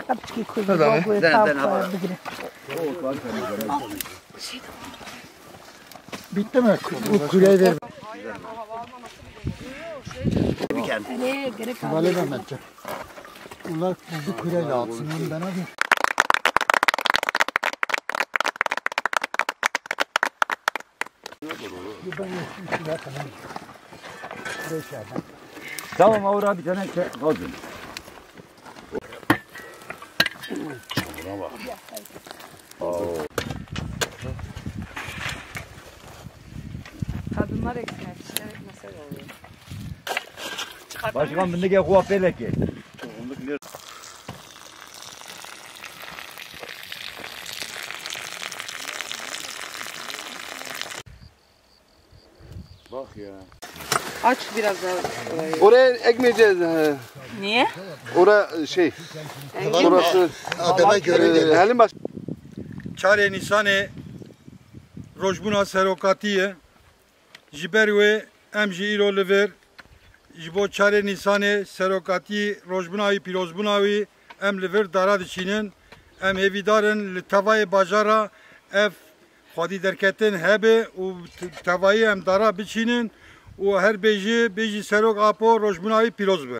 takapçki koydu. Boğuyor tavuk bugüne. Bitti mi? Kuleyi ver. Ne gerek var? Vale ben bence. Ular kuzu kuleyle atsın onu ben abi. Tamam Avur abi tane şey lazım. Çamura bak. Kadınlar ekmek, kişiler ekmese de oluyor. Başkan bende gel kuaförle gel. Bak ya. Aç biraz daha orayı. Oraya ekmeyeceğiz. Niye? Orası şey. Burası adama göre. Halim baş. Çare nisane rojbuna serokatiye jiberwe emjiro lever jibo çare nisane serokati rojbunayi pirozbunayi em lever daradiçinin em evidaren tavay bazara ev خودی درکتن هبه و توایی هم داره بچینن و هر بیجی سرک آپو روشمنایی پیروز به.